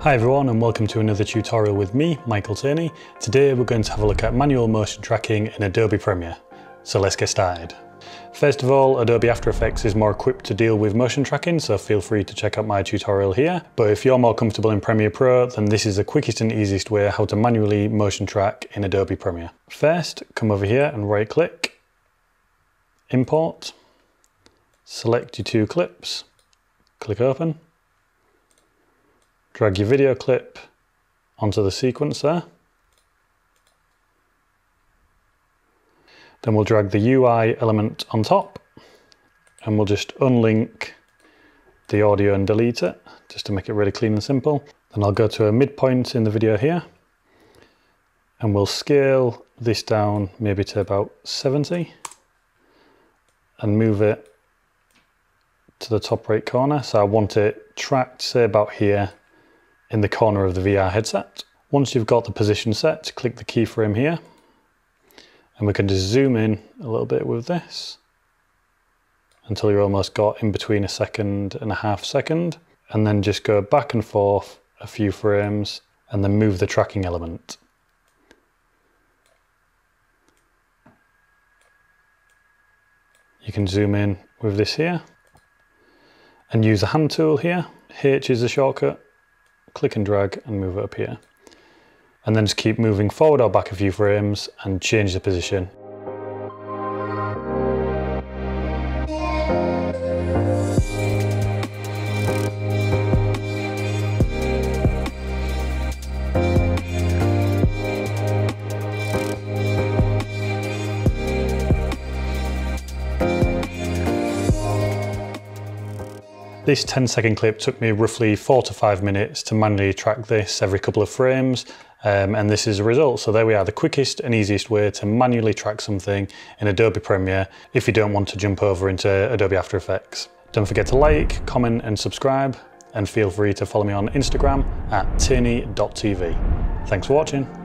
Hi everyone, and welcome to another tutorial with me, Michael Tierney. Today we're going to have a look at manual motion tracking in Adobe Premiere. So let's get started. First of all, Adobe After Effects is more equipped to deal with motion tracking, so feel free to check out my tutorial here. But if you're more comfortable in Premiere Pro, then this is the quickest and easiest way how to manually motion track in Adobe Premiere. First, come over here and right click, import, select your two clips, click open, drag your video clip onto the sequence there. Then we'll drag the UI element on top and we'll just unlink the audio and delete it just to make it really clean and simple. Then I'll go to a midpoint in the video here and we'll scale this down maybe to about 70 and move it to the top right corner. So I want it tracked, say about here in the corner of the VR headset. Once you've got the position set, click the keyframe here. And we can just zoom in a little bit with this until you're almost got in between a second and a half second, and then just go back and forth a few frames and then move the tracking element. You can zoom in with this here and use a hand tool here. H is the shortcut. Click and drag and move it up here. And then just keep moving forward or back a few frames and change the position. This 10-second clip took me roughly 4 to 5 minutes to manually track this every couple of frames, and this is a result. So there we are, the quickest and easiest way to manually track something in Adobe Premiere if you don't want to jump over into Adobe After Effects. Don't forget to like, comment and subscribe, and feel free to follow me on Instagram at tierney.tv. Thanks for watching.